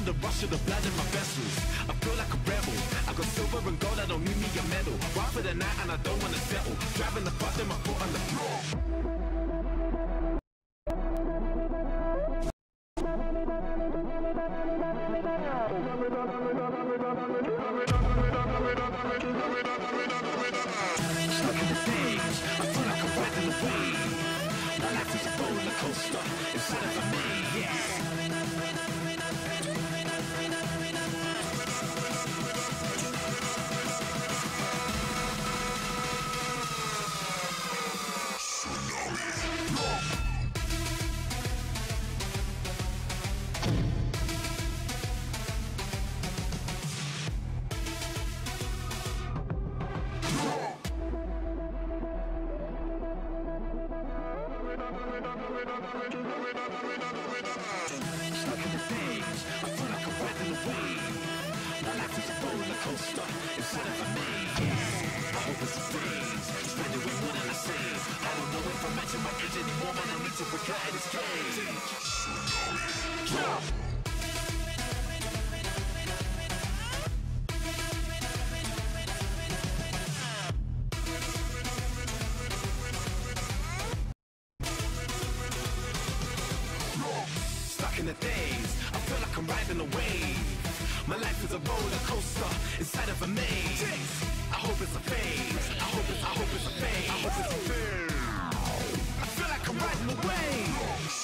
feeling the rush of the blood in my vessels. I feel like a rebel. I got silver and gold, I don't need me a medal. Ride for the night and I don't wanna settle. Driving the bus and my foot on the floor. In the days, I feel like I'm riding a wave. My life is a roller coaster inside of a maze. I hope it's a phase. I hope it's a phase. I hope it's a phase. I feel like I'm riding a wave.